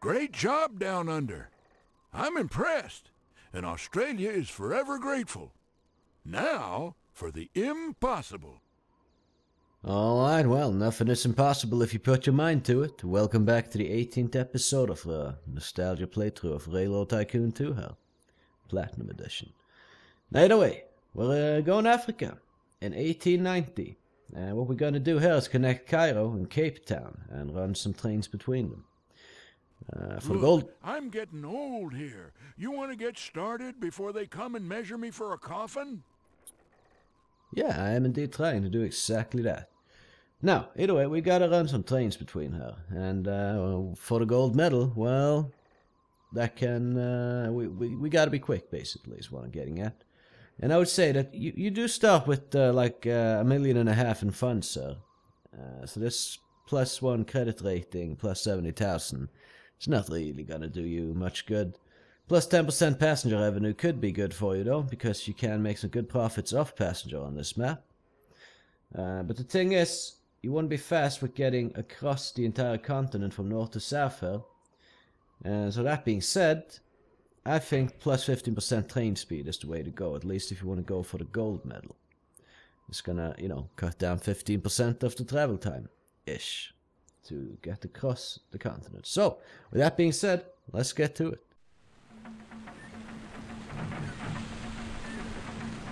Great job down under. I'm impressed, and Australia is forever grateful. Now for the impossible. Alright, well, nothing is impossible if you put your mind to it. Welcome back to the 18th episode of the nostalgia playthrough of Railroad Tycoon 2, huh? Platinum Edition. Now, either way, we're going to Africa in 1890. And what we're going to do here is connect Cairo and Cape Town and run some trains between them. For Look, gold. I'm getting old here. You want to get started before they come and measure me for a coffin? Yeah, I am indeed trying to do exactly that. Now, either way, we gotta run some trains between her, and for the gold medal, well, that can we gotta be quick, basically, is what I'm getting at. And I would say that you do start with like $1.5 million in funds, sir. So this +1 credit rating, +70,000, it's not really gonna do you much good. Plus 10% passenger revenue could be good for you though, because you can make some good profits off passenger on this map. But the thing is, you won't be fast with getting across the entire continent from north to south here. And so that being said, I think plus 15% train speed is the way to go, at least if you want to go for the gold medal. It's gonna, you know, cut down 15% of the travel time-ish to get across the continent. So, with that being said, let's get to it.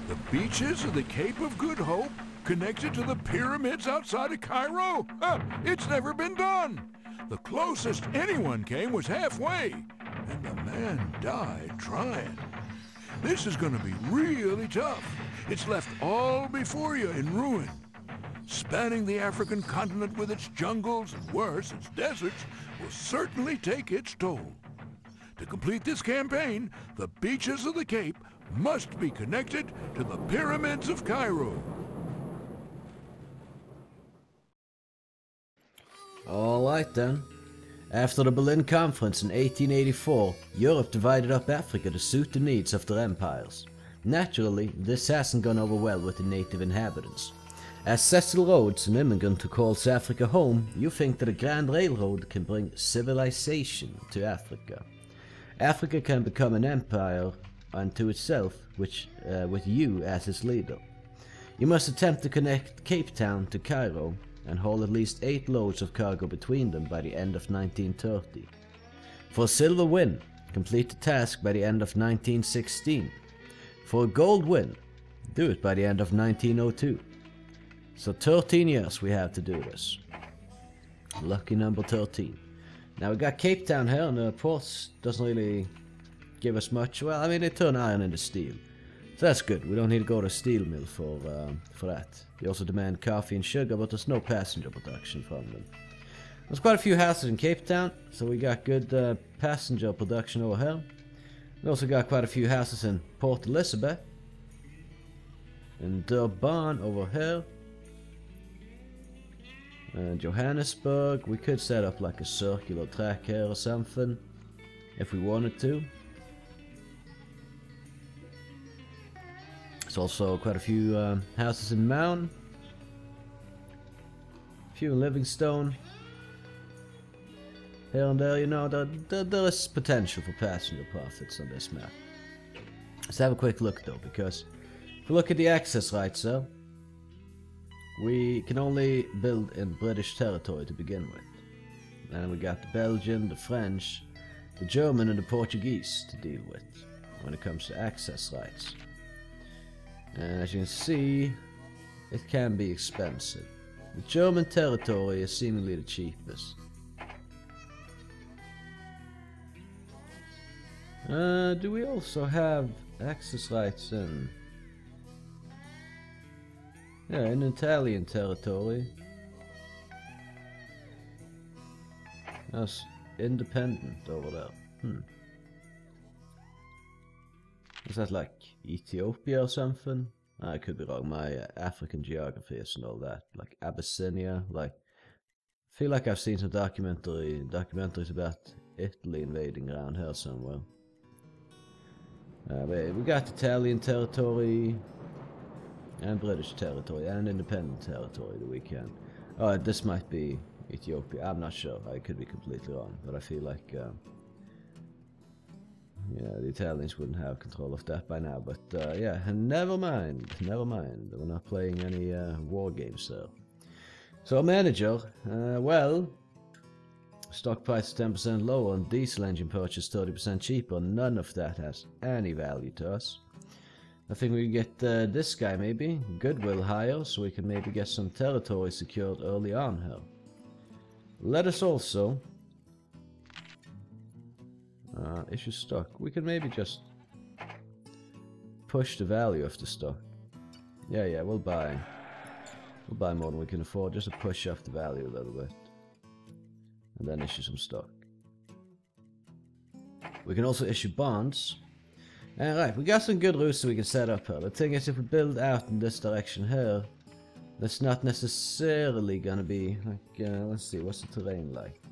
The beaches of the Cape of Good Hope connected to the pyramids outside of Cairo? Huh, it's never been done. The closest anyone came was halfway, and the man died trying. This is going to be really tough. It's left all before you in ruin. Spanning the African continent with its jungles and worse, its deserts, will certainly take its toll. To complete this campaign, the beaches of the Cape must be connected to the pyramids of Cairo. Alright then. After the Berlin Conference in 1884, Europe divided up Africa to suit the needs of their empires. Naturally, this hasn't gone over well with the native inhabitants. As Cecil Rhodes, an immigrant who calls Africa home, you think that a grand railroad can bring civilization to Africa. Africa can become an empire unto itself, which with you as its leader. You must attempt to connect Cape Town to Cairo and haul at least 8 loads of cargo between them by the end of 1930. For a silver win, complete the task by the end of 1916. For a gold win, do it by the end of 1902. So 13 years we have to do this. Lucky number 13. Now we got Cape Town here, and the ports doesn't really give us much. Well, I mean, they turn iron into steel, so that's good. We don't need to go to a steel mill for that. They also demand coffee and sugar, but there's no passenger production from them. There's quite a few houses in Cape Town, so we got good passenger production over here. We also got quite a few houses in Port Elizabeth, in Durban over here, and Johannesburg. We could set up like a circular track here or something if we wanted to. There's also quite a few houses in Mount, a few in Livingstone. Here and there, you know, there is potential for passenger profits on this map. Let's have a quick look though, because if we look at the access rights, though, we can only build in British territory to begin with. And we got the Belgian, the French, the German and the Portuguese to deal with when it comes to access rights. And as you can see, it can be expensive. The German territory is seemingly the cheapest. Do we also have access rights in... yeah, in Italian territory. That's independent over there. Hmm. Is that like Ethiopia or something? I could be wrong. My African geography isn't all that. Like Abyssinia, like... I feel like I've seen some documentaries about Italy invading around here somewhere. But we got Italian territory and British territory and independent territory that we can... oh, this might be Ethiopia. I'm not sure. I could be completely wrong, but I feel like yeah, the Italians wouldn't have control of that by now. But yeah, never mind. Never mind. We're not playing any war games, so. So manager, well, stock price 10% lower and diesel engine purchase 30% cheaper. None of that has any value to us. I think we can get this guy maybe, goodwill higher, so we can maybe get some territory secured early on here. Let us also issue stock. We can maybe just push the value of the stock. Yeah, yeah, we'll buy. We'll buy more than we can afford, just to push up the value a little bit. And then issue some stock. We can also issue bonds. Alright, we got some good routes that we can set up here. The thing is, if we build out in this direction here, that's not necessarily gonna be, like, let's see, what's the terrain like?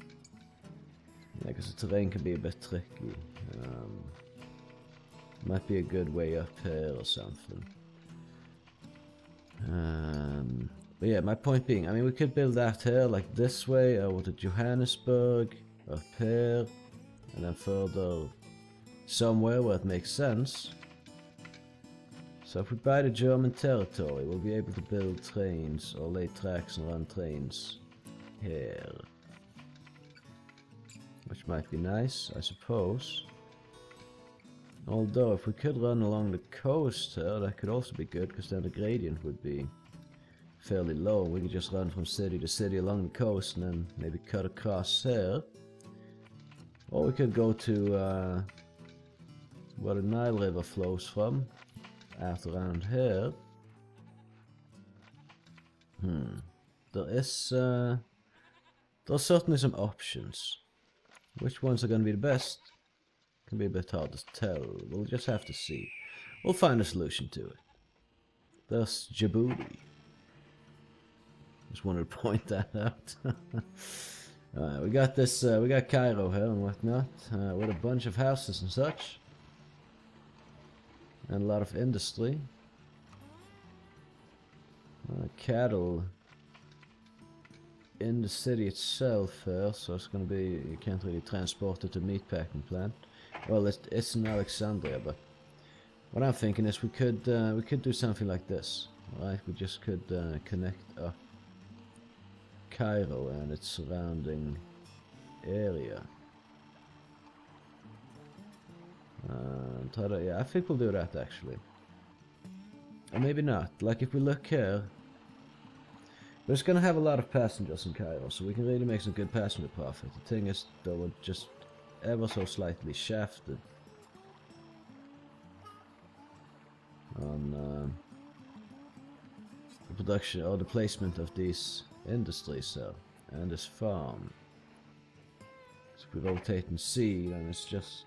Yeah, because the terrain can be a bit tricky. Might be a good way up here or something. But yeah, my point being, I mean, we could build out here, like this way, or to Johannesburg, up here, and then further somewhere where it makes sense. So if we buy the German territory, we'll be able to build trains, or lay tracks and run trains here. Which might be nice, I suppose. Although, if we could run along the coast here, that could also be good, because then the gradient would be fairly low. We could just run from city to city along the coast, and then maybe cut across here. Or we could go to where the Nile River flows from, out around here. There is, there are certainly some options. Which ones are going to be the best? Can be a bit hard to tell. We'll just have to see. We'll find a solution to it. There's Djibouti. Just wanted to point that out. Alright, we got this, we got Cairo here and whatnot, with a bunch of houses and such. And a lot of industry. Cattle in the city itself here, so it's gonna be, you can't really transport it to meatpacking plant. Well, it's in Alexandria, but what I'm thinking is we could do something like this, right? We just could connect up Cairo and its surrounding area. Yeah, I think we'll do that actually, or maybe not. Like if we look here, but it's gonna have a lot of passengers in Cairo, so we can really make some good passenger profit. The thing is, though, we're just ever so slightly shafted on the production or the placement of these industries here, and this farm. So if we rotate and see, then it's just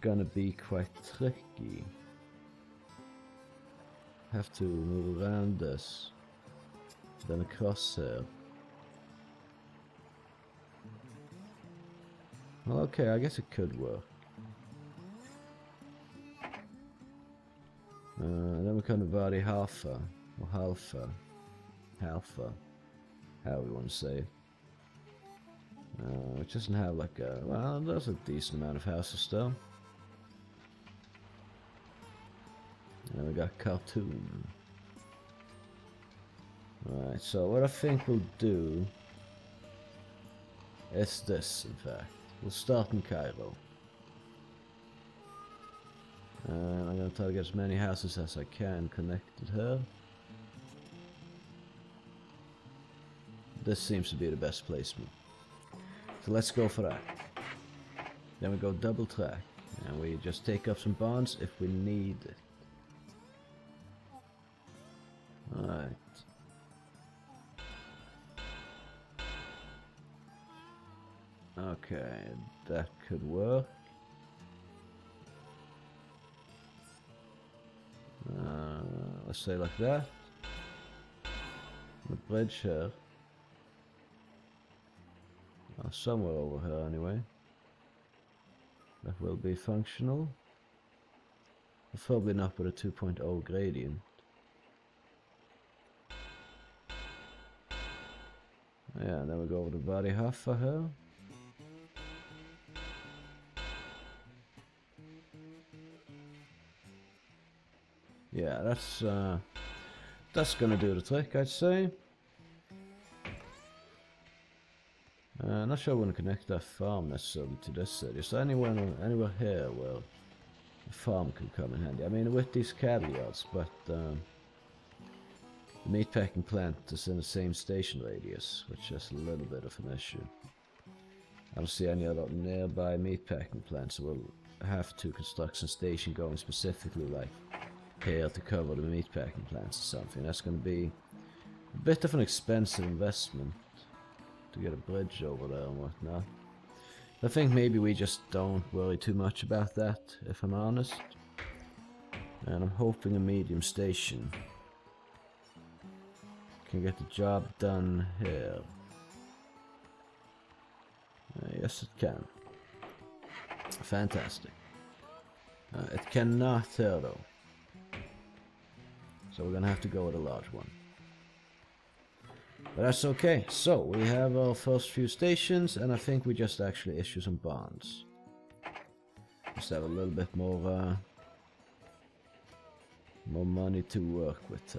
gonna be quite tricky. Have to move around this, then across here. Well, okay, I guess it could work. And then we come to Wadi Halfa, or Halfa, Halfa, how we want to say it. Which doesn't have like a, well, there's a decent amount of houses still. And we got Khartoum. Alright, so what I think we'll do is this, in fact. We'll start in Cairo. And I'm going to try to get as many houses as I can connected here. This seems to be the best placement. So let's go for that. Then we go double track. And we just take up some bonds if we need it. Alright. Okay, that could work. Let's say like that. The bridge here. Or somewhere over here anyway. That will be functional. Probably not with a 2.0 gradient. Yeah, then we go over to Wadi Halfa here. Yeah, that's gonna do the trick, I'd say. Not sure I want to connect that farm necessarily to this city. Is there anywhere here where a farm could come in handy? I mean, with these cattle yards, but the meatpacking plant is in the same station radius, which is a little bit of an issue. I don't see any other nearby meatpacking plants, so we'll have to construct some station going specifically like here to cover the meatpacking plants or something. That's going to be a bit of an expensive investment to get a bridge over there and whatnot. I think maybe we just don't worry too much about that, if I'm honest. And I'm hoping a medium station can get the job done here. Yes, it can. Fantastic. It cannot here, though. So we're gonna have to go with a large one. But that's okay. So we have our first few stations, and I think we just actually issue some bonds. Just have a little bit more money to work with.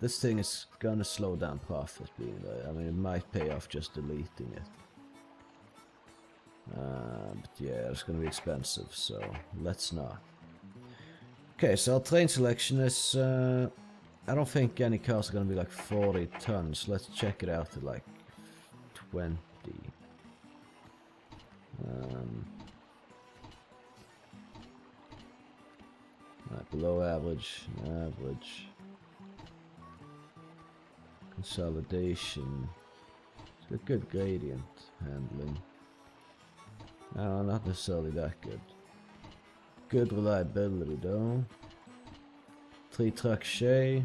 This thing is gonna slow down profit being there. I mean, it might pay off just deleting it. But yeah, it's gonna be expensive, so let's not. Okay, so our train selection is I don't think any cars are going to be like 40 tons. Let's check it out at like 20. Right, below average, average. Consolidation. It's a good gradient handling. No, not necessarily that good. Good reliability though. 3-truck Shay.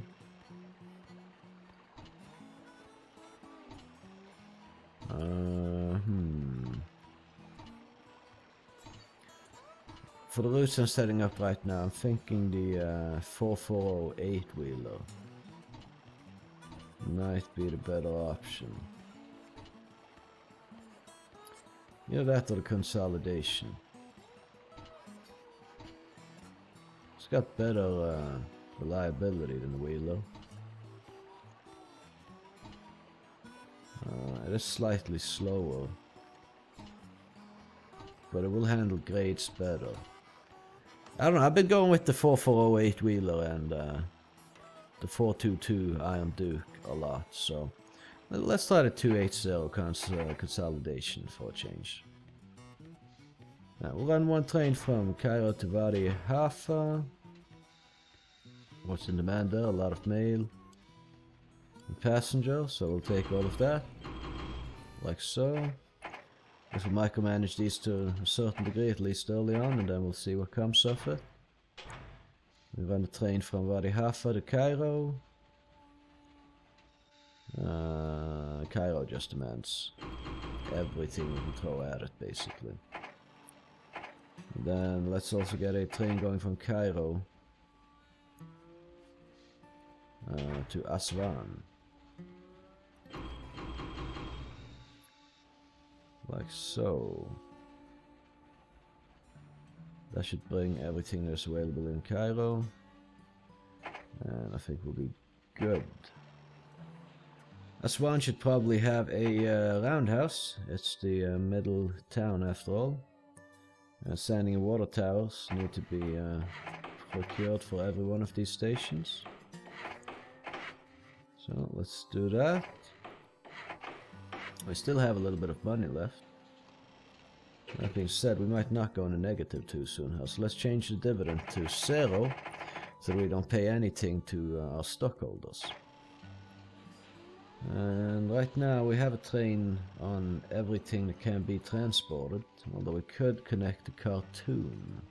For the routes I'm setting up right now, I'm thinking the 4408 wheeler might be the better option. Either that or the consolidation. It's got better reliability than the wheeler. It is slightly slower, but it will handle grades better. I don't know, I've been going with the 4408 wheeler and the 422 Iron Duke a lot, so let's try the 280 consolidation for a change. Now we'll run one train from Cairo to Wadi Halfa. What's in demand there? A lot of mail and passengers, so we'll take all of that, like so. If we micromanage these to a certain degree, at least early on, and then we'll see what comes of it. We run the train from Wadi Halfa to Cairo. Cairo just demands everything we can throw at it, basically. And then let's also get a train going from Cairo to Aswan, like so. That should bring everything that's available in Cairo, and I think we'll be good. Aswan should probably have a roundhouse. It's the middle town after all. Sanding and water towers need to be procured for every one of these stations. So let's do that. We still have a little bit of money left. That being said, we might not go in a negative too soon, so let's change the dividend to 0 so we don't pay anything to our stockholders. And right now we have a train on everything that can be transported, although we could connect to Khartoum.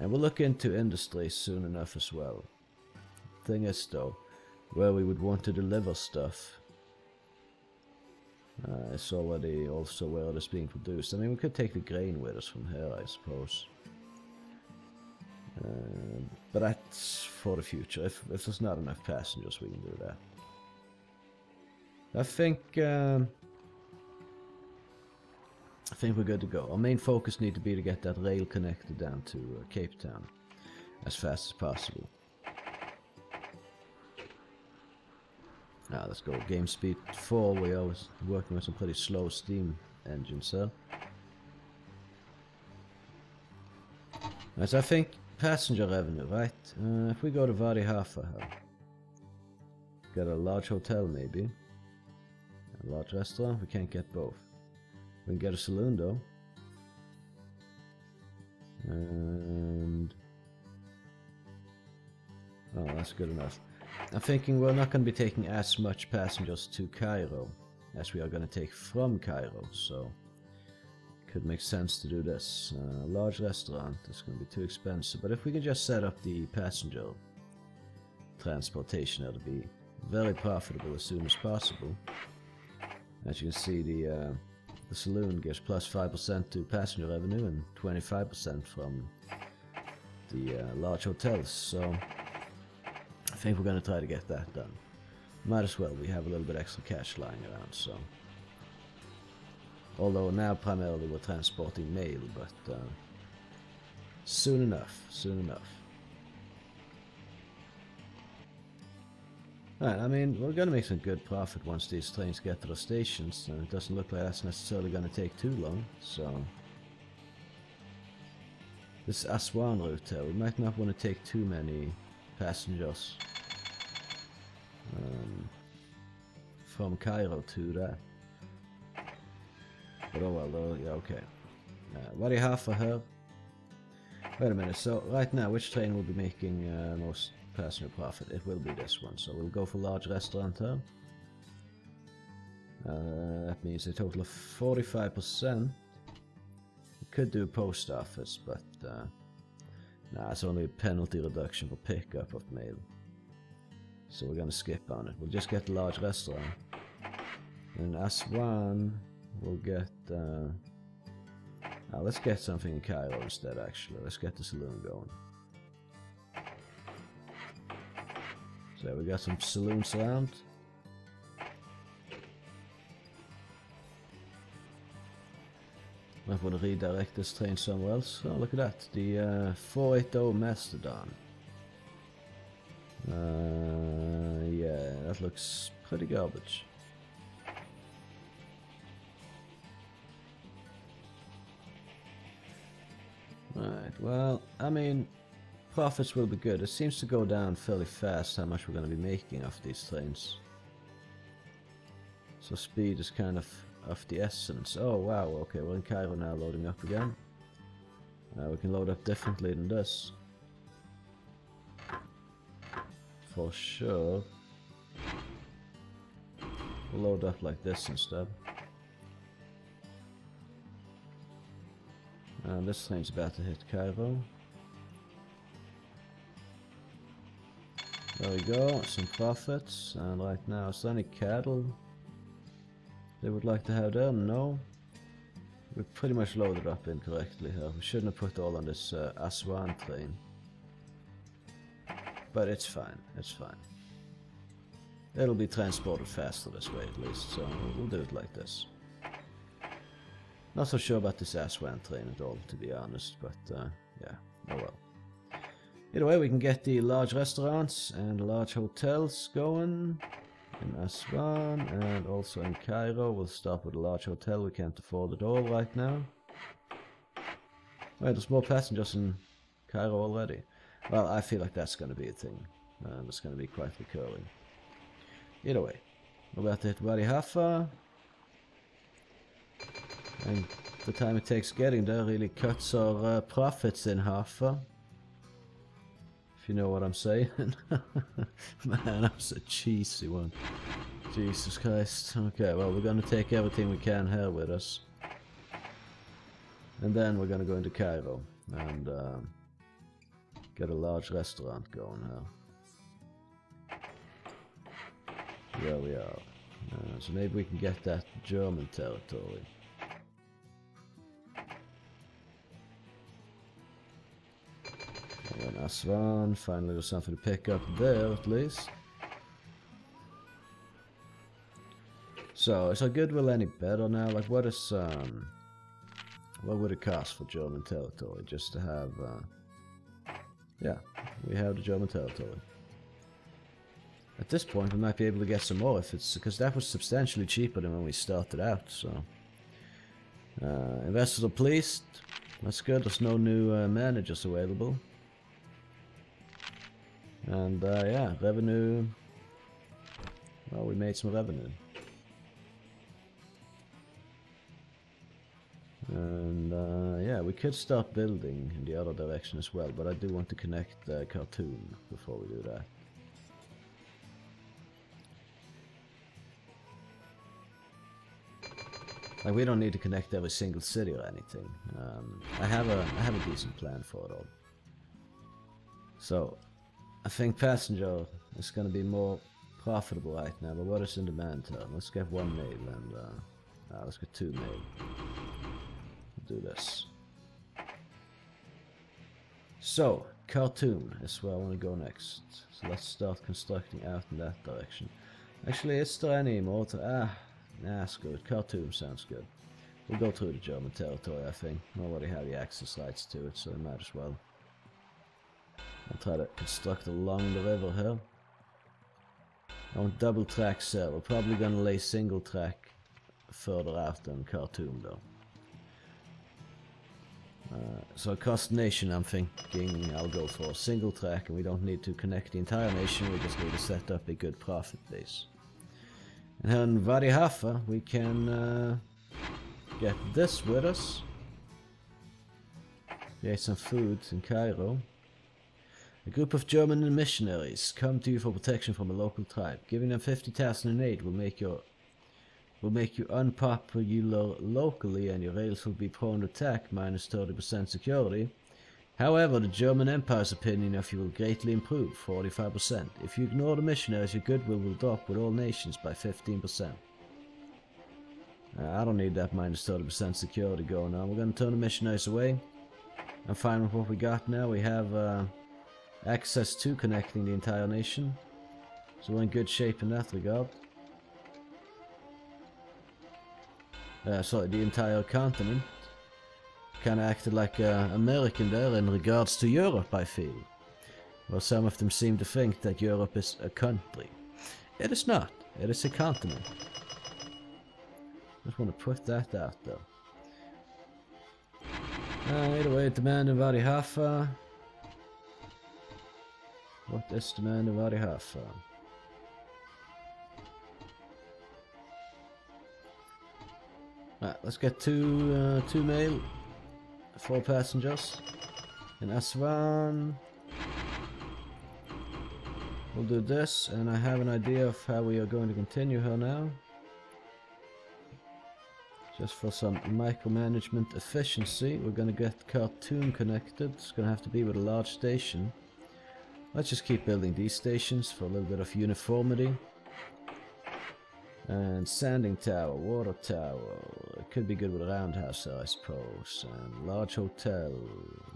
And we'll look into industry soon enough as well. Thing is though, where we would want to deliver stuff is already also where it is being produced. I mean, we could take the grain with us from here, I suppose. But that's for the future. If there's not enough passengers, we can do that. I think we're good to go. Our main focus need to be to get that rail connected down to Cape Town as fast as possible. Now let's go. Game speed 4. We're always working with some pretty slow steam engines, so. As I think passenger revenue, right? If we go to Wadi Halfa, got a large hotel maybe, a large restaurant. We can't get both. We can get a saloon though, and oh, that's good enough. I'm thinking we're not going to be taking as much passengers to Cairo as we are going to take from Cairo, so could make sense to do this. A large restaurant is going to be too expensive, but if we can just set up the passenger transportation, it'll be very profitable as soon as possible. As you can see, the saloon gives plus 5% to passenger revenue and 25% from the large hotels, so I think we're going to try to get that done. Might as well, we have a little bit extra cash lying around, so. Although now primarily we're transporting mail, but soon enough, soon enough. Alright, I mean, we're going to make some good profit once these trains get to the stations, and it doesn't look like that's necessarily going to take too long, so. This Aswan route here, we might not want to take too many passengers from Cairo to that. But oh well, yeah, okay. Wadi Halfa here. Wait a minute, so right now, which train will be making most passenger profit? It will be this one, so we'll go for large restaurant here. That means a total of 45%. We could do post office, but nah, it's only a penalty reduction for pickup of mail. So we're gonna skip on it. We'll just get the large restaurant. And Aswan, we'll get, let's get something in Cairo instead, actually. Let's get the saloon going. So we got some saloons around. Might want to redirect this train somewhere else. Oh, look at that. The 480 Mastodon. Yeah, that looks pretty garbage. Alright, well, I mean, profits will be good. It seems to go down fairly fast how much we're going to be making off these trains. So speed is kind of the essence. Oh wow, okay, we're in Cairo now, loading up again. We can load up differently than this. For sure. We'll load up like this instead. And this train's about to hit Cairo. There we go, some profits. And right now, is there any cattle they would like to have there? No. We pretty much loaded up incorrectly here. We shouldn't have put all on this Aswan train. But it's fine, it's fine. It'll be transported faster this way at least, so we'll do it like this. Not so sure about this Aswan train at all, to be honest, but yeah, oh well. Either way, we can get the large restaurants and large hotels going in Aswan, and also in Cairo. We'll start with a large hotel, we can't afford it all right now. Wait, there's more passengers in Cairo already. Well, I feel like that's going to be a thing, and it's going to be quite recurring. Either way, we're about to hit Wadi Halfa. And the time it takes getting there really cuts our profits in half. If you know what I'm saying. Man, I'm so cheesy one. Jesus Christ. Okay, well, we're gonna take everything we can here with us. And then we're gonna go into Cairo and get a large restaurant going here. There we are. So maybe we can get that German territory. And Aswan, finally there's something to pick up there at least. So, is our goodwill any better now? Like, what is, what would it cost for German territory just to have, yeah, we have the German territory. At this point, we might be able to get some more if it's, because that was substantially cheaper than when we started out, so. Investors are pleased. That's good, there's no new managers available. And, yeah, revenue. Well, we made some revenue. And, yeah, we could start building in the other direction as well, but I do want to connect Khartoum before we do that. Like, we don't need to connect every single city or anything. I have a decent plan for it all. So, I think passenger is going to be more profitable right now, but what is in demand term? Let's get one mail and, let's get two mail. Do this. So, Khartoum is where I want to go next. So let's start constructing out in that direction. Actually, is there any more to... nah, screw it. Khartoum sounds good. We'll go through the German territory, I think. We already have the access rights to it, so we might as well. I'll try to construct along the river here. I want double tracks there. We're probably going to lay single track further out than Khartoum, though. So across nation, I'm thinking I'll go for a single track, and we don't need to connect the entire nation, we just need to set up a good profit base. And then in Wadi Halfa, we can get this with us. Get some food in Cairo. A group of German missionaries come to you for protection from a local tribe. Giving them 50,000 in aid will make your... will make you unpopular locally, and your rails will be prone to attack, minus 30% security. However, the German Empire's opinion of you will greatly improve, 45%. If you ignore the missionaries, your goodwill will drop with all nations by 15%. I don't need that minus 30% security going on. We're going to turn the missionaries away. I'm fine with what we got now. We have access to connecting the entire nation. So we're in good shape in that regard. Sorry, the entire continent kind of acted like American there in regards to Europe, I feel. Well, some of them seem to think that Europe is a country. It is not. It is a continent. Just want to put that out though. Either way, demand in Wadi Halfa. What is demand in Wadi Halfa? Right, let's get two mail, four passengers, and Aswan. We'll do this, and I have an idea of how we are going to continue here now. Just for some micromanagement efficiency, we're going to get Khartoum connected. It's going to have to be with a large station. Let's just keep building these stations for a little bit of uniformity. And sanding tower, water tower, it could be good with a roundhouse I suppose, and large hotel,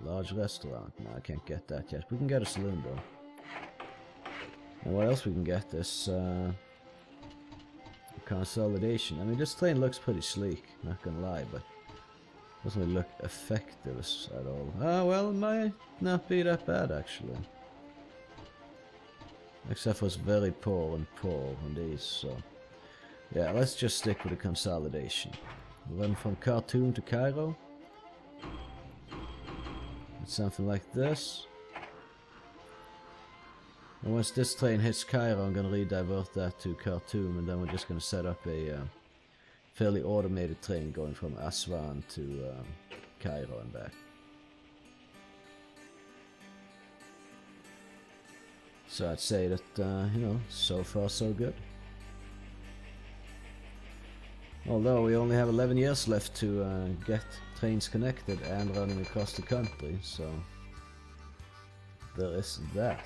large restaurant, no I can't get that yet, we can get a saloon though. And what else we can get is consolidation. I mean this train looks pretty sleek, not gonna lie, but doesn't really look effective at all. Ah well, it might not be that bad actually. Except for it's very poor on these, so. Yeah, let's just stick with the consolidation. Run from Khartoum to Cairo. It's something like this. And once this train hits Cairo, I'm going to re-divert that to Khartoum, and then we're just going to set up a fairly automated train going from Aswan to Cairo and back. So I'd say that, you know, so far so good. Although we only have 11 years left to get trains connected and running across the country, so there is that.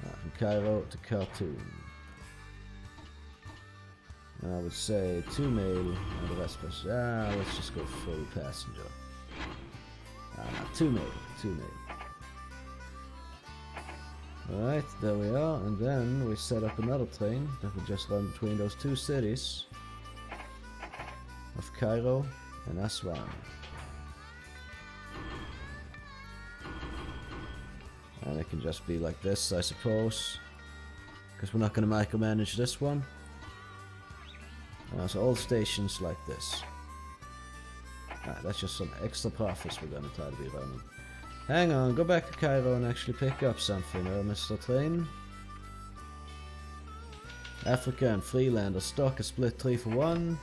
From Cairo to Khartoum. I would say 2 mail and the rest passenger. Let's just go full passenger. 2 mail. Right, there we are, and then we set up another train that would just run between those two cities of Cairo and Aswan. And it can just be like this, I suppose, because we're not going to micromanage this one. So all stations like this. Ah, that's just some extra profits we're going to try to be running. Hang on, go back to Cairo and actually pick up something, Mr. Train. Africa and Freelander stock is split 3 for 1.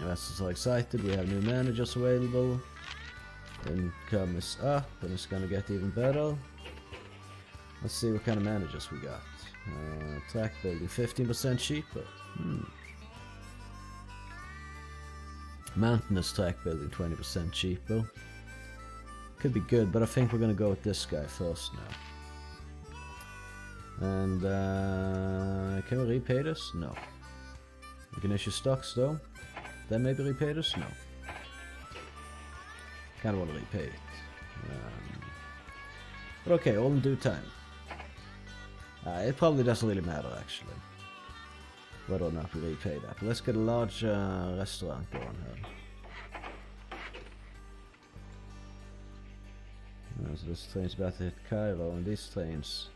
Investors are excited, we have new managers available. Income is up and it's going to get even better. Let's see what kind of managers we got. Track building 15% cheaper. Mountainous track building 20% cheaper. Could be good, but I think we're going to go with this guy first now. And can we repay this? No. We can issue stocks though. Then maybe repay this? No. Kind of want to repay it. But okay, all in due time. It probably doesn't really matter actually whether or not we repay that. But let's get a large restaurant going here. So this train's about to hit Cairo, and these trains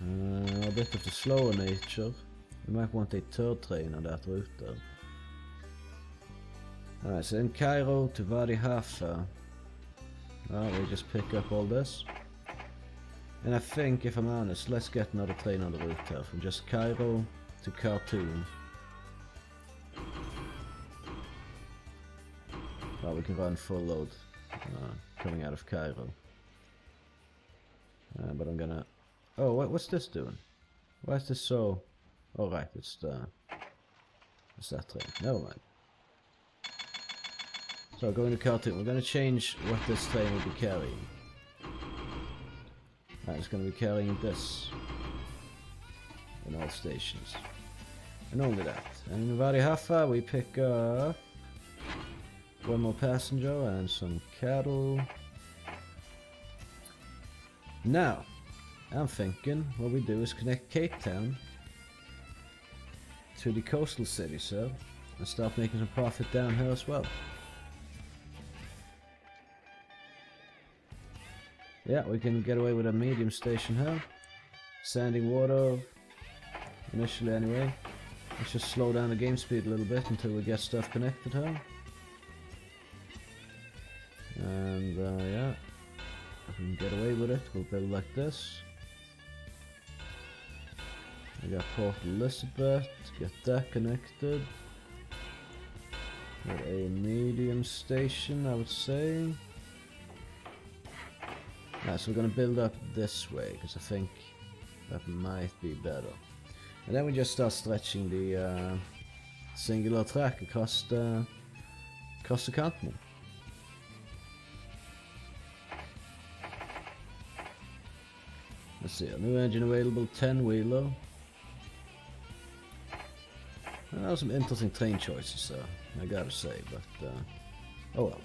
a bit of the slower nature. We might want a third train on that route though. Alright, so in Cairo to Wadi Halfa. Well, we just pick up all this. And I think, if I'm honest, let's get another train on the route here, from just Cairo to Khartoum. Well, we can run full load coming out of Cairo. But I'm gonna... Oh, what's this doing? Why is this so... Oh right, it's the... It's that train. Never mind. So going to Khartoum, we're going to change what this train will be carrying. It's going to be carrying this in all stations, and only that. And in Wadi Halfa we pick up one more passenger and some cattle. Now, I'm thinking what we do is connect Cape Town to the coastal city, so and start making some profit down here as well. Yeah, we can get away with a medium station here. Sanding water, initially anyway. Let's just slow down the game speed a little bit until we get stuff connected here. And yeah, if we can get away with it, we'll build like this. We got Port Elizabeth, get that connected. Got a medium station, I would say. Alright, so we're going to build up this way, because I think that might be better. And then we just start stretching the singular track across the continent. Let's see, a new engine available, 10-wheeler. That was some interesting train choices I gotta say, but oh well.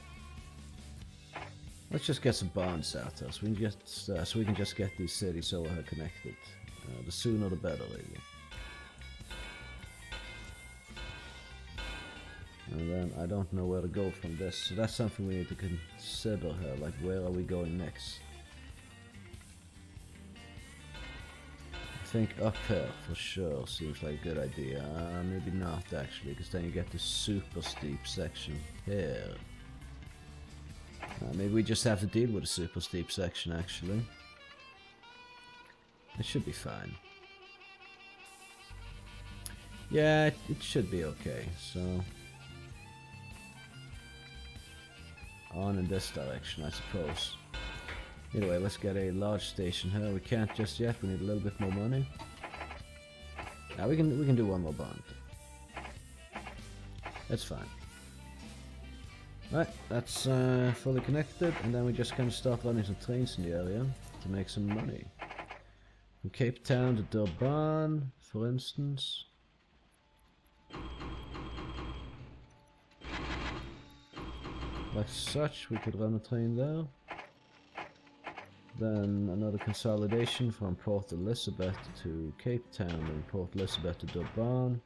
Let's just get some barns out there, so we can, so we can just get these cities all connected. The sooner the better, really. And then I don't know where to go from this, so that's something we need to consider here, like where are we going next? I think up here, for sure, seems like a good idea. Maybe not, actually, because then you get this super steep section here. Maybe we just have to deal with a super steep section, actually. It should be fine. Yeah, it should be okay, so... On in this direction, I suppose. Either way, let's get a large station here. We can't just yet, we need a little bit more money. Now we can do one more bond. That's fine. Right, that's fully connected, and then we just kind of start running some trains in the area to make some money. From Cape Town to Durban, for instance. Like such, we could run a train there. Then another consolidation from Port Elizabeth to Cape Town and Port Elizabeth to Durban.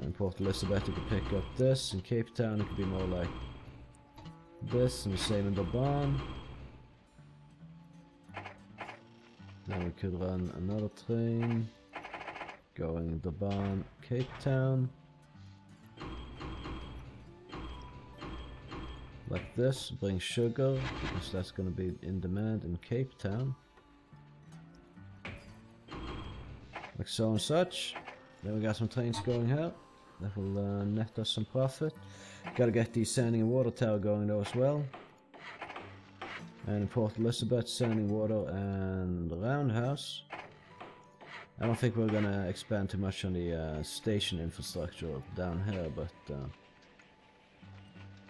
And Port Elizabeth could pick up this, and Cape Town it could be more like this, and the same in Durban. Then we could run another train going Durban, Cape Town. Like this, bring sugar, because that's going to be in demand in Cape Town. Like so and such. Then we got some trains going here. That will net us some profit. Gotta get the sanding and water tower going though as well. And in Port Elizabeth, sanding water and roundhouse. I don't think we're gonna expand too much on the station infrastructure down here, but...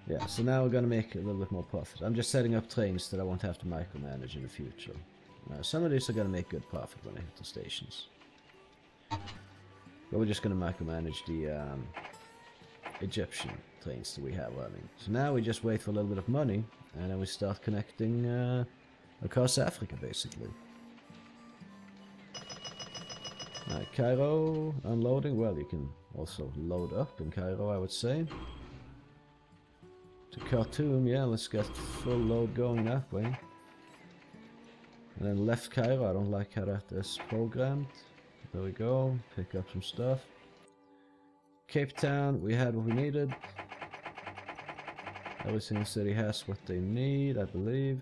yeah, so now we're gonna make a little bit more profit. I'm just setting up trains that I won't have to micromanage in the future. Some of these are gonna make good profit when I hit the stations. But we're just gonna micromanage the Egyptian trains that we have running. So now we just wait for a little bit of money, and then we start connecting across Africa, basically. Alright, Cairo unloading. Well, you can also load up in Cairo, I would say. To Khartoum, yeah, let's get full load going that way. And then left Cairo, I don't like how that is programmed. There we go, pick up some stuff. Cape Town, we had what we needed. Every single city has what they need, I believe.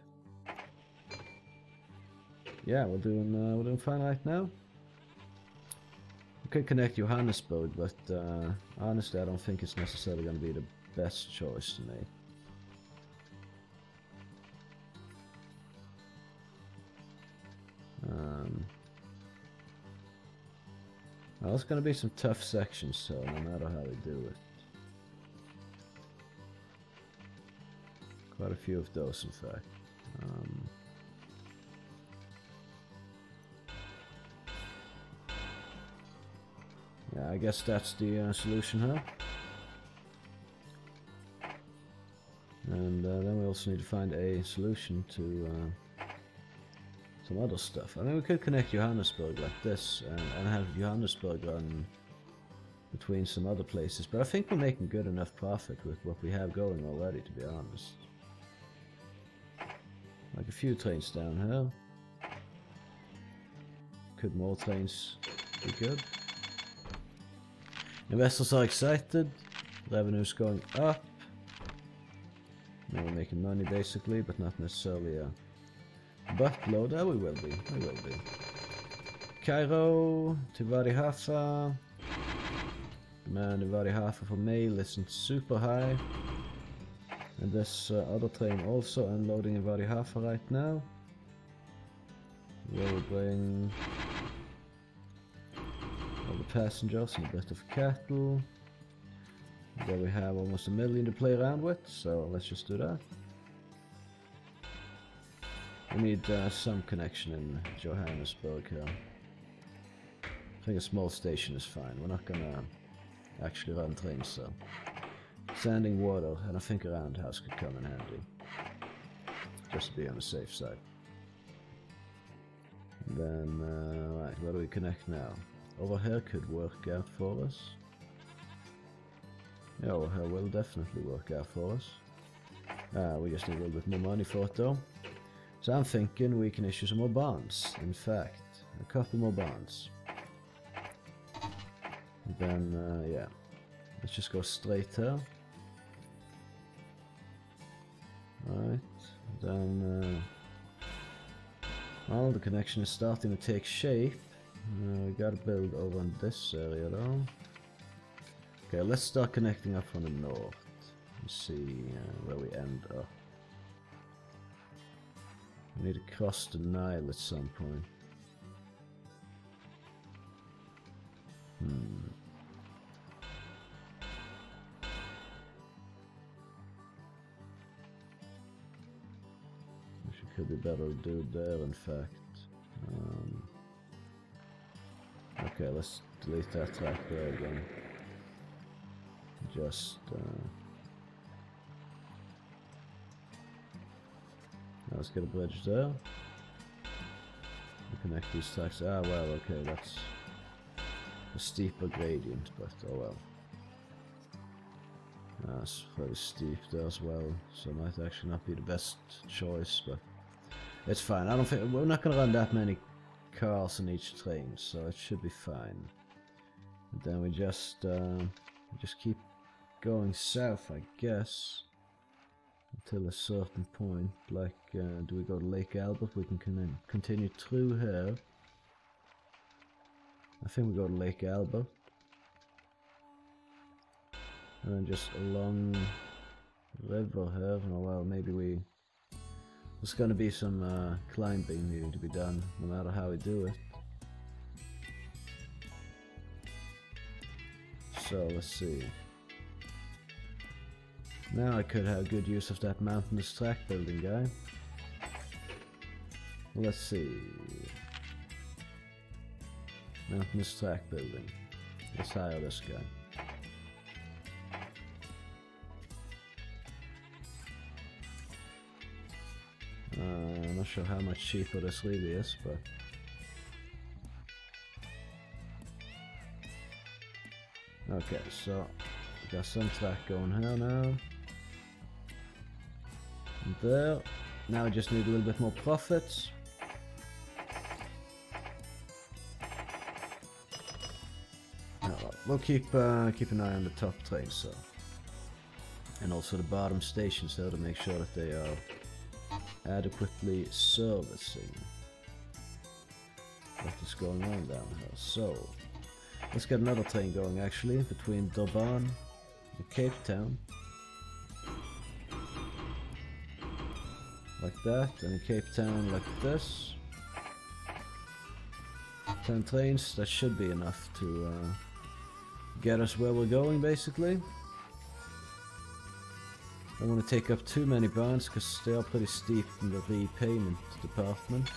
Yeah, we're doing fine right now. We could connect Johannesburg, but honestly I don't think it's necessarily going to be the best choice to make. Well, there's gonna be some tough sections, so no matter how they do it. Quite a few of those, in fact. Yeah, I guess that's the solution, huh? And then we also need to find a solution to some other stuff. I mean, we could connect Johannesburg like this and have Johannesburg run between some other places, but I think we're making good enough profit with what we have going already, to be honest. Like a few trains down here. Could more trains be good? Investors are excited. Revenue's going up. Now we're making money basically, but not necessarily a buttload. Oh, we will be, we will be. Cairo to Wadi Halfa. Demand in Wadi Halfa for mail isn't super high. And this other train also unloading in Wadi Halfa right now. We'll bring all the passengers and a bit of cattle. There we have almost $1 million to play around with, so let's just do that. We need some connection in Johannesburg here. I think a small station is fine. We're not gonna actually run trains, so. Sanding water, and I think a roundhouse could come in handy. Just to be on the safe side. And then, right, where do we connect now? Over here could work out for us. Yeah, well, it will definitely work out for us. We just need a little bit more money for it though. So I'm thinking we can issue some more bonds. In fact, a couple more bonds. And then, yeah. Let's just go straight here. Alright. Then, well, the connection is starting to take shape. We gotta build over in this area though. Okay, let's start connecting up from the north and see where we end up. We need to cross the Nile at some point. Actually, could be better to do it there, in fact. Okay, let's delete that track there again. Now let's get a bridge there. We connect these tracks. Ah, well, okay, that's a steeper gradient, but oh well. That's very steep there as well, so it might actually not be the best choice, but it's fine. I don't think we're not gonna run that many cars in each train, so it should be fine. And then we just keep going south, I guess, until a certain point. Like, do we go to Lake Albert? We can continue through here. I think we go to Lake Albert, and then just along the river here. Oh well, maybe we. There's gonna be some climbing needed to be done, no matter how we do it. So let's see. Now I could have good use of that mountainous track building guy. Let's see. Mountainous track building. Let's hire this guy. I'm not sure how much cheaper this really is, but okay, so we got some track going here now. And there. Now I just need a little bit more profits. Alright, we'll keep an eye on the top trains, so, and also the bottom stations there to make sure that they are adequately servicing what is going on down here. So let's get another train going actually between Durban and Cape Town, like that, and Cape Town like this. 10 trains, that should be enough to get us where we're going basically. I don't want to take up too many barns because they are pretty steep in the repayment department.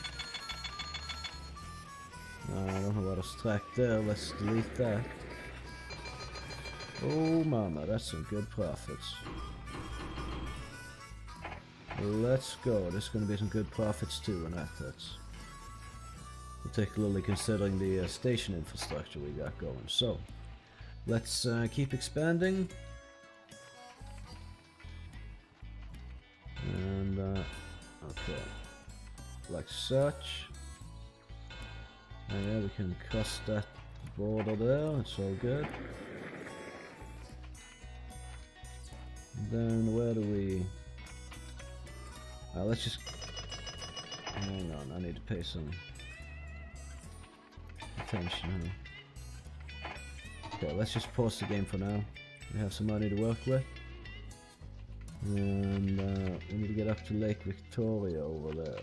I don't know what else track there, let's delete that. Oh mama, that's some good profits. Let's go, there's going to be some good profits too in assets. Particularly considering the station infrastructure we got going. So, let's keep expanding. And, okay, like such. And yeah, we can cross that border there, it's all good. And then where do we... let's just... Hang on, I need to pay some attention here. Okay, let's just pause the game for now. We have some money to work with. And we need to get up to Lake Victoria over there.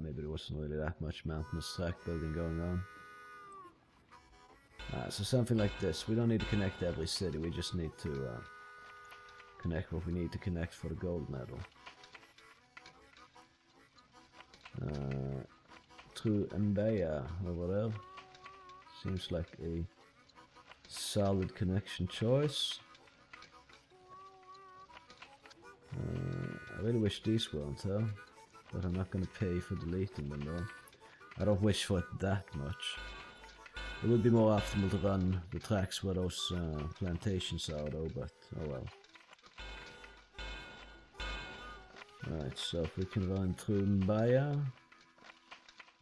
Maybe there wasn't really that much mountainous track building going on. So something like this. We don't need to connect every city, we just need to connect what we need to connect for the gold medal. Through Mbeya over there. Seems like a solid connection choice. I really wish these weren't there, but I'm not going to pay for deleting them though. I don't wish for it that much. It would be more optimal to run the tracks where those plantations are though, but oh well. Alright, so if we can run through Mbeya,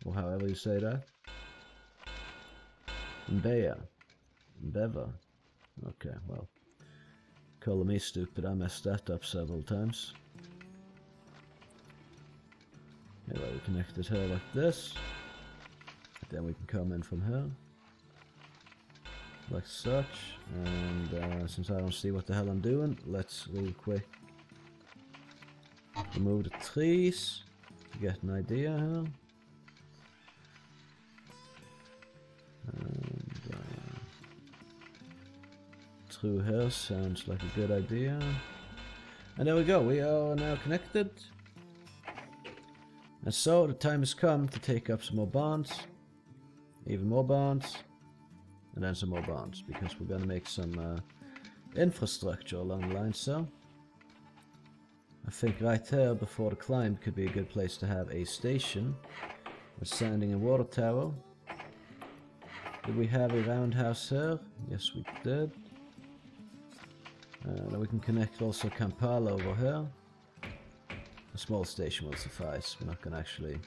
or however you say that. Mbeya. Mbeya. Okay, well. Call me stupid, I messed that up several times. Anyway, we connected her like this. Then we can come in from her. Like such. And since I don't see what the hell I'm doing, let's real quick remove the trees to get an idea here. And through here sounds like a good idea. And there we go, we are now connected. And so the time has come to take up some more bonds, even more bonds, and then some more bonds, because we're gonna make some infrastructure along the line. So I think right here before the climb could be a good place to have a station. We're sanding a water tower. Did we have a roundhouse here? Yes, we did. Now we can connect also Kampala over here. A small station will suffice. We're not going to actually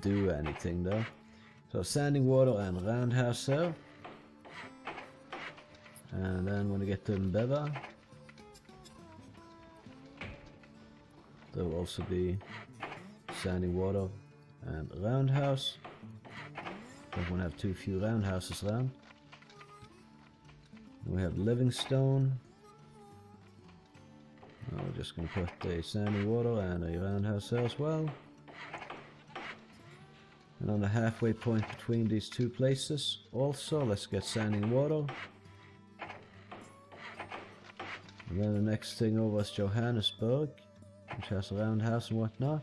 do anything though. So sanding water and roundhouse here. And then when we get to Mbeya, there will also be sanding water and roundhouse. Don't want to have too few roundhouses around. We have Livingstone. We're just going to put a sandy water and a roundhouse there as well. And on the halfway point between these two places, also let's get sanding water. And then the next thing over is Johannesburg, which has a roundhouse and whatnot.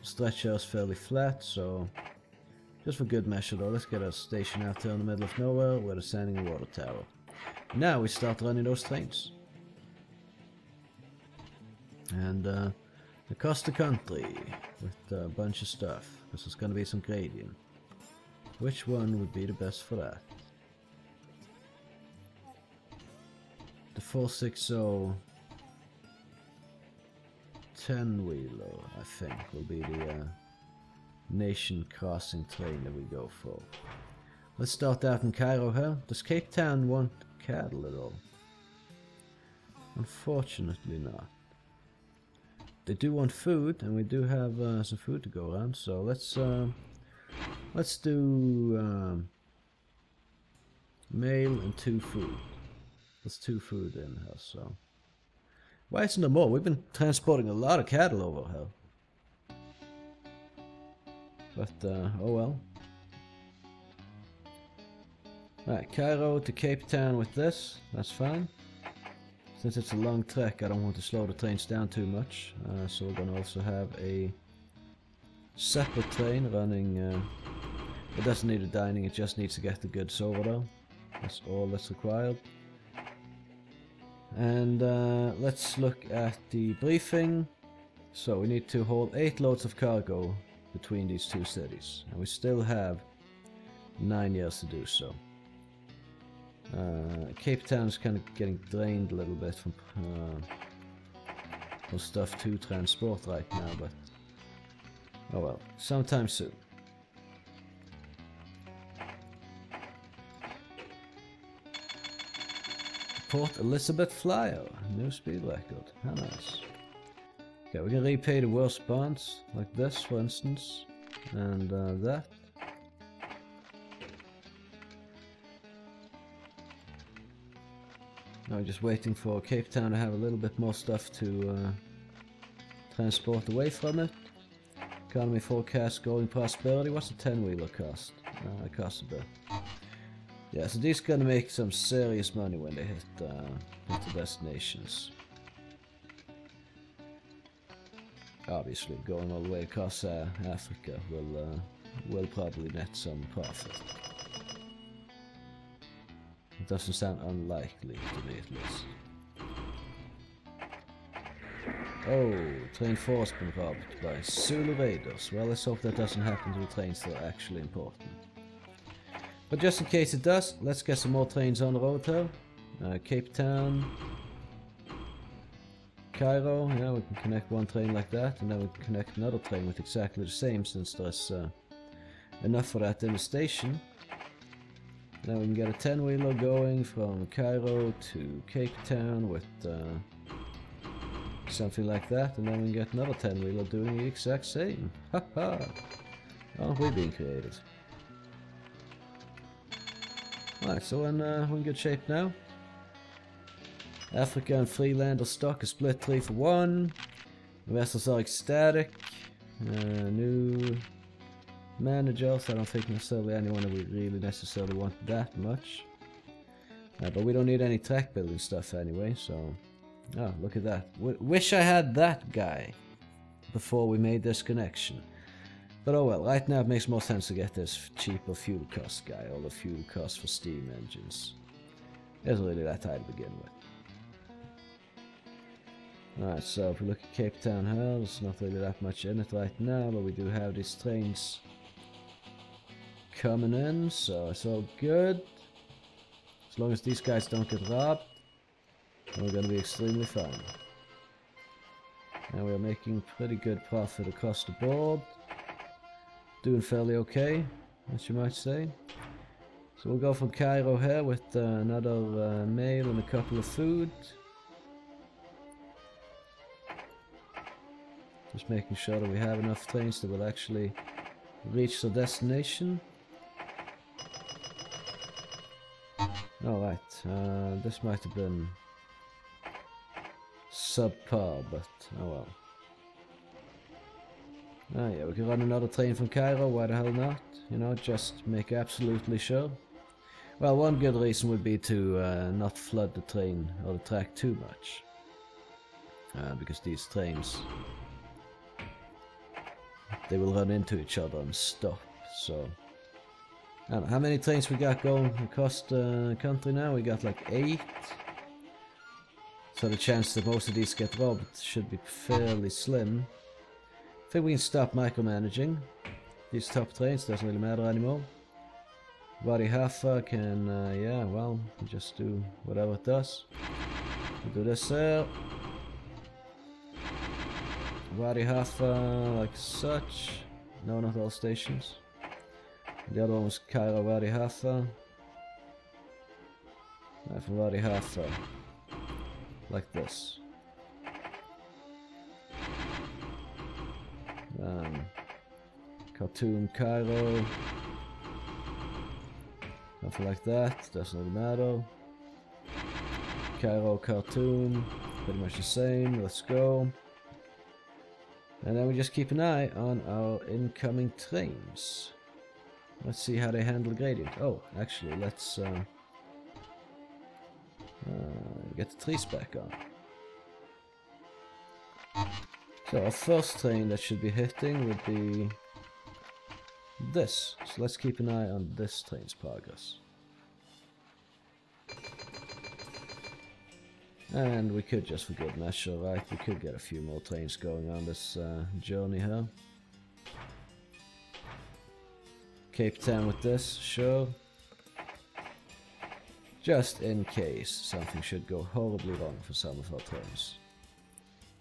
The stretch here is fairly flat, so just for good measure though, let's get a station out there in the middle of nowhere with a sanding and water tower. Now we start running those trains. And across the country with a bunch of stuff, because there's going to be some gradient. Which one would be the best for that? The 460 10-wheeler, I think, will be the nation crossing train that we go for. Let's start out in Cairo here. Does Cape Town want cattle at all? Unfortunately not. They do want food, and we do have some food to go around, so let's do mail and 2 food. There's 2 food in here, so why isn't there more? We've been transporting a lot of cattle over here. But, oh well. Alright, Cairo to Cape Town with this. That's fine. Since it's a long trek, I don't want to slow the trains down too much. So we're going to also have a separate train running. It doesn't need a dining, it just needs to get the goods over there. That's all that's required. And let's look at the briefing. So we need to hold 8 loads of cargo between these two cities, and we still have 9 years to do so. Cape Town is kind of getting drained a little bit from stuff to transport right now, but oh well, sometime soon. Port Elizabeth flyer, new speed record, how nice. Okay, we can repay the worst bonds, like this for instance, and that. Now we're just waiting for Cape Town to have a little bit more stuff to transport away from it. Economy forecast, growing prosperity, what's a 10-wheeler cost? It costs a bit. Yeah, so these are gonna make some serious money when they hit the destinations. Obviously, going all the way across Africa will probably net some profit. It doesn't sound unlikely to me, at least. Oh, Train 4 has been robbed by Zulu Raiders. Well, let's hope that doesn't happen to the trains that are actually important. But just in case it does, let's get some more trains on the road here. Cape Town, Cairo, yeah, we can connect one train like that, and then we can connect another train with exactly the same, since there's enough for that in the station. Now we can get a 10-wheeler going from Cairo to Cape Town with something like that, and then we can get another 10-wheeler doing the exact same. Ha ha! Aren't we being creative? Alright, so we're in good shape now. Africa and Freelander stock a split 3 for 1. Investors are ecstatic. New managers, I don't think necessarily anyone that we really necessarily want that much. But we don't need any track building stuff anyway, so... Oh, look at that. Wish I had that guy before we made this connection. But oh well, right now it makes more sense to get this cheaper fuel cost guy, or the fuel cost for steam engines. It isn't really that high to begin with. Alright, so if we look at Cape Town here, there's not really that much in it right now, but we do have these trains coming in, so it's all good. As long as these guys don't get robbed, we're gonna be extremely fine. And we're making pretty good profit across the board. Doing fairly okay, as you might say. So we'll go from Cairo here with another mail and a couple of food. Just making sure that we have enough trains that will actually reach the destination. Alright, this might have been subpar, but oh well. Ah yeah, we can run another train from Cairo, why the hell not? You know, just make absolutely sure. Well, one good reason would be to not flood the train or the track too much. Because these trains, they will run into each other and stop, so... I don't know, how many trains we got going across the country now? We got like 8. So the chance that most of these get robbed should be fairly slim. I think we can stop micromanaging these top trains, doesn't really matter anymore. Wadi Halfa can, yeah, well, just do whatever it does. We'll do this there. Wadi Halfa, like such. No, not all stations. The other one was Cairo Wadi Halfa. Right, from Wadi Halfa. Like this. Khartoum, Cairo, nothing like that, doesn't really matter. Cairo, Khartoum, pretty much the same, let's go. And then we just keep an eye on our incoming trains. Let's see how they handle gradient. Oh, actually, let's get the trees back on. So our first train that should be hitting would be this. So let's keep an eye on this train's progress. And we could, just for good measure, right, we could get a few more trains going on this journey here. Cape Town with this, sure. Just in case something should go horribly wrong for some of our trains.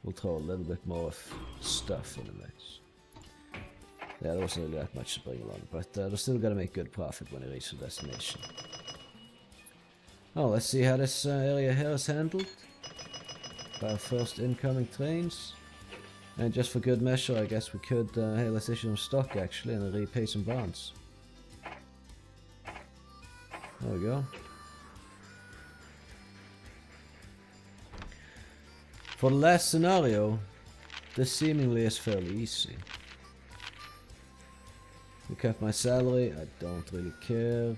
We'll throw a little bit more stuff in the mix. Yeah, there wasn't really that much to bring along, but they're still gonna make good profit when they reach the destination. Oh, let's see how this area here is handled by our first incoming trains. And just for good measure, I guess we could, hey, let's issue some stock actually and repay some bonds. There we go. For the last scenario, this seemingly is fairly easy. We kept my salary, I don't really care.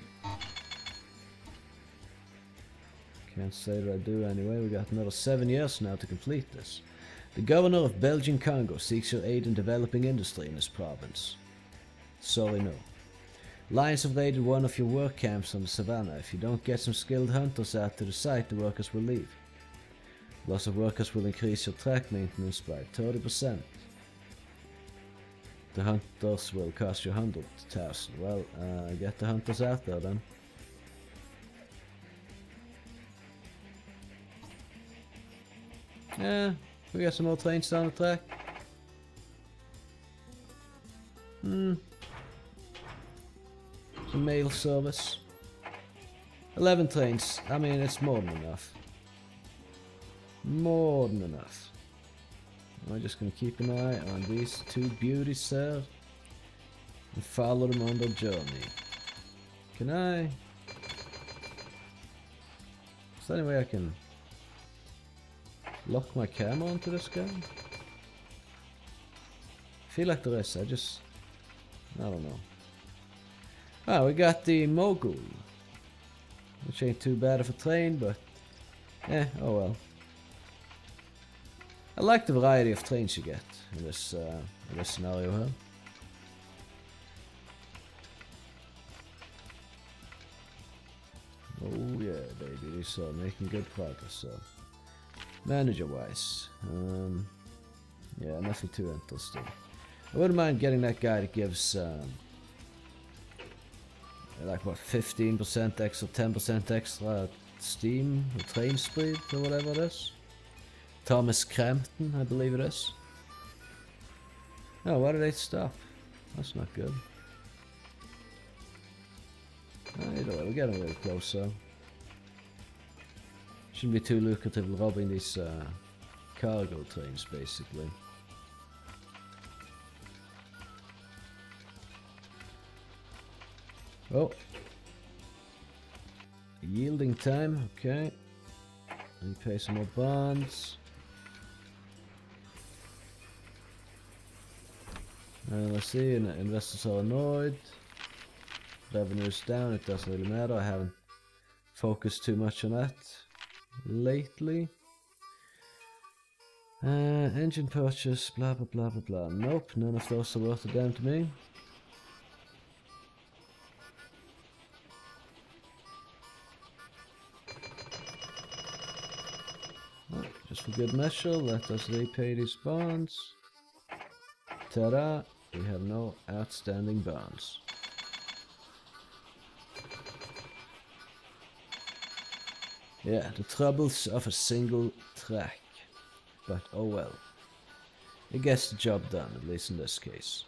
Can't say that I do anyway, we got another 7 years now to complete this. The governor of Belgian Congo seeks your aid in developing industry in his province. Sorry, no. Lions have raided one of your work camps on the savannah. If you don't get some skilled hunters out to the site, the workers will leave. Loss of workers will increase your track maintenance by 30%. The hunters will cost you 100,000. Well, get the hunters out there then. Yeah, we got some more trains down the track. Some mail service. 11 trains, I mean it's more than enough. More than enough. We're just gonna keep an eye on these two beauties there and follow them on their journey. Can I? Is there any way I can lock my camera onto this guy? I feel like there is, I don't know. Ah, we got the mogul. Which ain't too bad of a train, but oh well. I like the variety of trains you get in this scenario here. Oh yeah, baby, these are making good progress. So Manager-wise, yeah, nothing too interesting. I wouldn't mind getting that guy that gives, like what, 15% extra, 10% extra steam, or train speed, or whatever it is. Thomas Crampton, I believe it is. Oh, why did they stop? That's not good. Either way, we're getting really close, though. Shouldn't be too lucrative robbing these cargo trains, basically. Oh. Yielding time, okay. Let me pay some more bonds. Let's see, investors are annoyed. Revenue's down, it doesn't really matter. I haven't focused too much on that lately. Engine purchase, blah blah blah blah blah. Nope, none of those are worth a damn to me. Oh, just for good measure, let us repay these bonds. Ta-da! We have no outstanding bonds. Yeah, the troubles of a single track. But oh well. It gets the job done, at least in this case.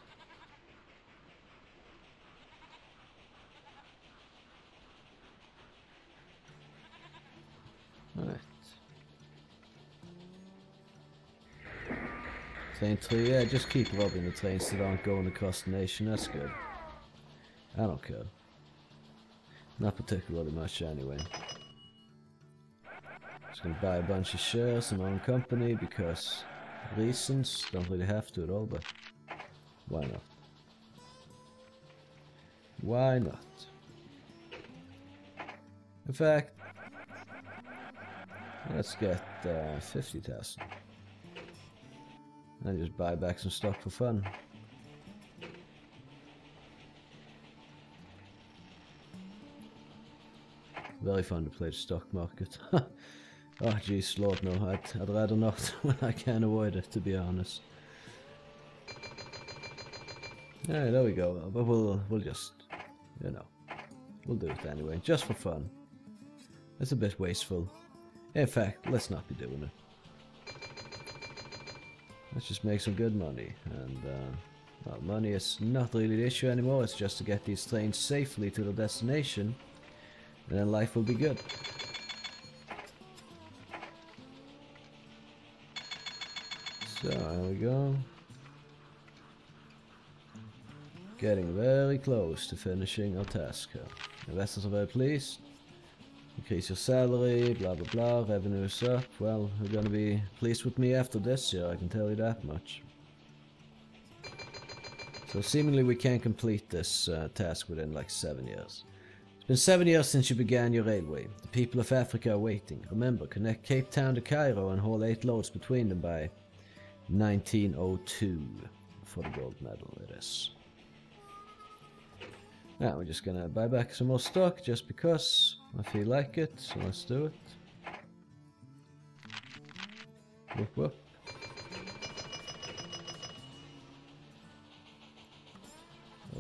Alright. Train 3, yeah, just keep robbing the trains that aren't going across the nation, that's good. I don't care. Not particularly much anyway. Just gonna buy a bunch of shares in my own company because reasons, don't really have to at all, but why not? Why not? In fact, let's get 50,000 and just buy back some stock for fun. Very fun to play the stock market. Oh geez, Lord, no, I'd rather not when I can avoid it, to be honest. Alright, there we go, but we'll just, you know, we'll do it anyway, just for fun. It's a bit wasteful. In fact, let's not be doing it. Let's just make some good money, and well, money is not really the issue anymore, it's just to get these trains safely to the destination, and then life will be good. So, there we go. Getting very close to finishing our task here. Investors are very pleased. Increase your salary, blah blah blah, revenue is up. Well, you're gonna be pleased with me after this year, I can tell you that much. So seemingly we can complete this task within like 7 years. It's been 7 years since you began your railway. The people of Africa are waiting. Remember, connect Cape Town to Cairo and haul 8 loads between them by 1902 for the gold medal it is. Now we're just gonna buy back some more stock just because I feel like it, so let's do it. Whoop whoop.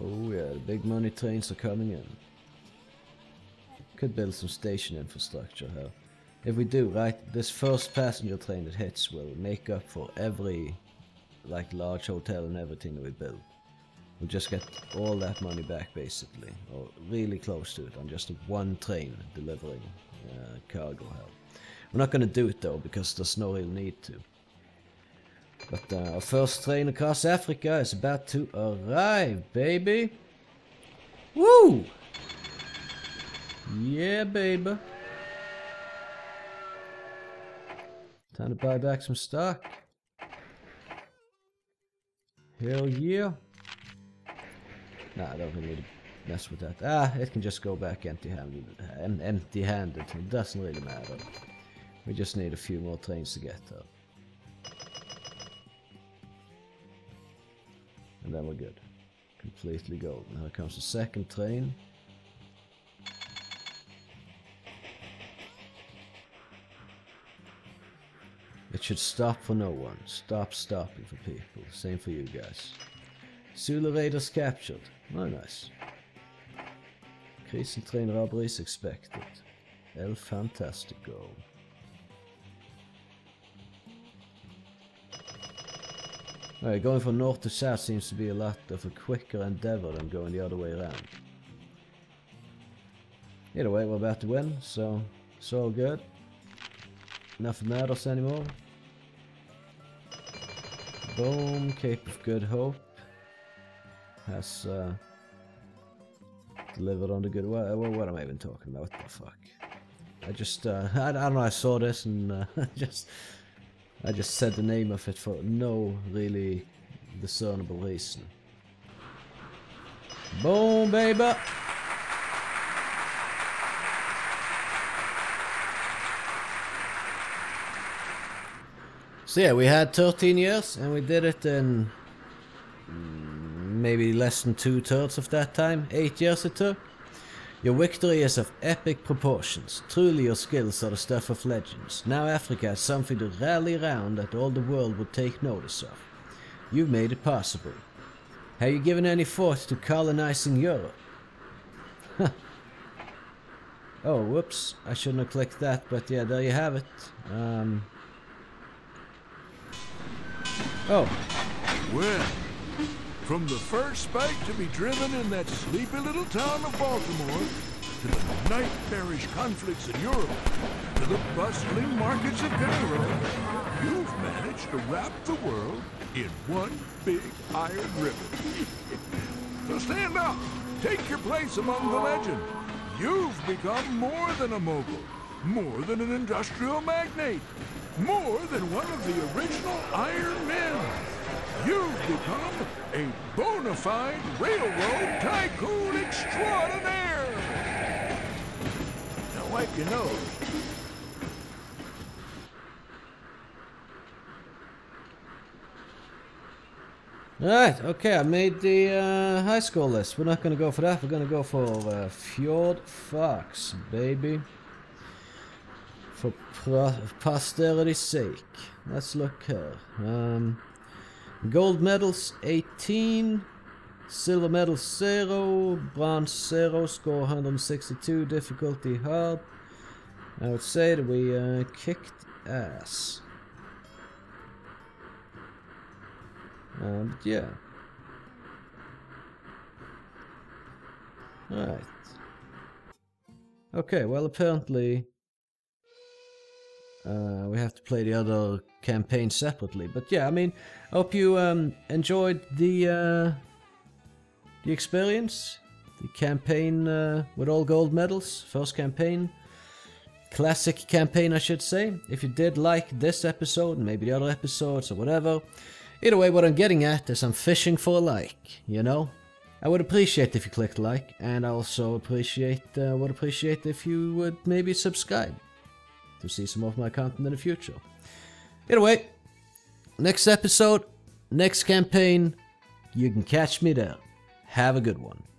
Oh yeah, the big money trains are coming in. Could build some station infrastructure here. If we do, right, this first passenger train that hits will make up for every, like, large hotel and everything that we build. We'll just get all that money back, basically, or really close to it, on just one train delivering cargo help. We're not gonna do it, though, because there's no real need to. But our first train across Africa is about to arrive, baby! Woo! Yeah, baby! Time to buy back some stock. Hell yeah. Nah, I don't really need to mess with that. Ah, it can just go back empty-handed. It doesn't really matter. We just need a few more trains to get there. And then we're good. Completely golden. Here comes the second train. It should stop for no one. Stop stopping for people. Same for you guys. Zulu Raiders captured. Oh, nice. Increase in train robberies expected. El Fantastico. Alright, going from north to south seems to be a lot of a quicker endeavor than going the other way around. Either way, we're about to win, so it's all good. Nothing matters anymore. Boom, Cape of Good Hope has delivered on the good. What am I even talking about? What the fuck? I just I don't know. I saw this and I just said the name of it for no really discernible reason. Boom, baby! So yeah, we had 13 years, and we did it in maybe less than 2/3 of that time. 8 years it took. Your victory is of epic proportions. Truly your skills are the stuff of legends. Now Africa has something to rally round that all the world would take notice of. You've made it possible. Have you given any thought to colonizing Europe? Oh, whoops. I shouldn't have clicked that, but yeah, there you have it. Oh. Well, from the first spike to be driven in that sleepy little town of Baltimore, to the nightmarish conflicts in Europe, to the bustling markets of Cairo, you've managed to wrap the world in one big iron ribbon. So stand up, take your place among the legends. You've become more than a mogul, more than an industrial magnate, more than one of the original Iron Men. You've become a bona fide railroad tycoon extraordinaire. Now wipe your nose. Alright, okay, I made the high school list. We're not gonna go for that, we're gonna go for FjordFox, baby. For posterity's sake. Let's look here. Gold medals 18, silver medals 0, bronze 0, score 162, difficulty hard. I would say that we kicked ass. But yeah. Alright. Okay, well apparently we have to play the other campaign separately, but yeah, I mean, I hope you enjoyed the experience, the campaign with all gold medals, first campaign, classic campaign I should say. If you did like this episode, maybe the other episodes or whatever, either way what I'm getting at is I'm fishing for a like, you know? I would appreciate if you clicked like, and I also would appreciate if you would maybe subscribe to see some of my content in the future. Either way, next episode, next campaign, you can catch me there. Have a good one.